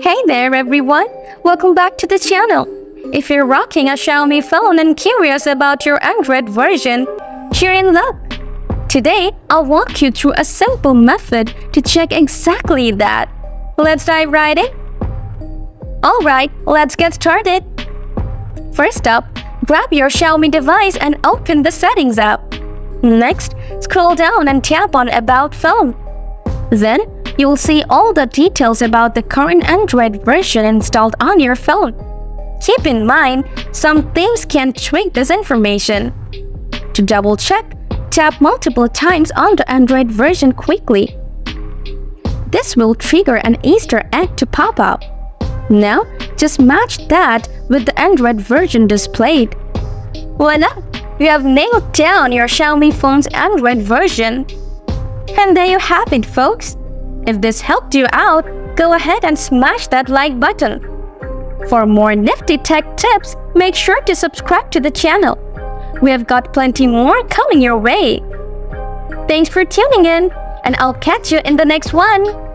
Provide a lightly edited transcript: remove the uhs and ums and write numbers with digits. Hey there everyone, welcome back to the channel. If you're rocking a Xiaomi phone and curious about your Android version, you're in luck. Today, I'll walk you through a simple method to check exactly that. Let's dive right in. Alright, let's get started. First up, grab your Xiaomi device and open the Settings app. Next, scroll down and tap on About Phone. Then, you'll see all the details about the current Android version installed on your phone. Keep in mind, some things can tweak this information. To double check, tap multiple times on the Android version quickly. This will trigger an Easter egg to pop up. Now, just match that with the Android version displayed. Voila! You have nailed down your Xiaomi phone's Android version. And there you have it, folks! If this helped you out, go ahead and smash that like button. For more nifty tech tips, make sure to subscribe to the channel. We have got plenty more coming your way. Thanks for tuning in, and I'll catch you in the next one.